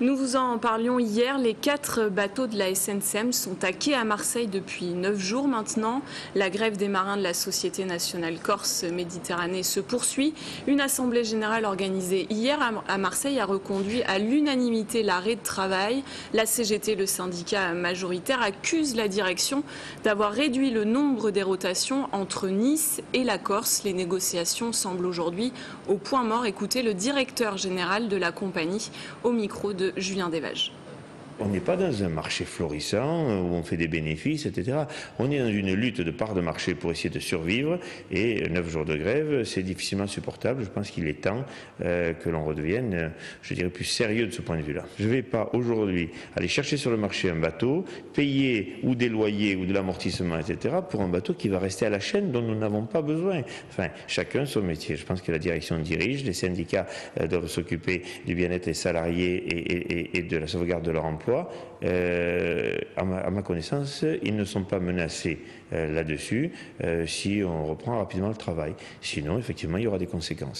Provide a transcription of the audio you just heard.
Nous vous en parlions hier, les 4 bateaux de la SNCM sont à quai à Marseille depuis 9 jours maintenant. La grève des marins de la Société Nationale Corse-Méditerranée se poursuit. Une assemblée générale organisée hier à Marseille a reconduit à l'unanimité l'arrêt de travail. La CGT, le syndicat majoritaire, accuse la direction d'avoir réduit le nombre des rotations entre Nice et la Corse. Les négociations semblent aujourd'hui au point mort. Écoutez le directeur général de la compagnie au micro de Julien Desvages. On n'est pas dans un marché florissant où on fait des bénéfices, etc. On est dans une lutte de part de marché pour essayer de survivre. Et 9 jours de grève, c'est difficilement supportable. Je pense qu'il est temps que l'on redevienne, je dirais, plus sérieux de ce point de vue-là. Je ne vais pas aujourd'hui aller chercher sur le marché un bateau, payer ou des loyers ou de l'amortissement, etc. pour un bateau qui va rester à la chaîne dont nous n'avons pas besoin. Enfin, chacun son métier. Je pense que la direction dirige, les syndicats doivent s'occuper du bien-être des salariés et de la sauvegarde de leur emploi. À ma connaissance, ils ne sont pas menacés là-dessus si on reprend rapidement le travail. Sinon, effectivement, il y aura des conséquences.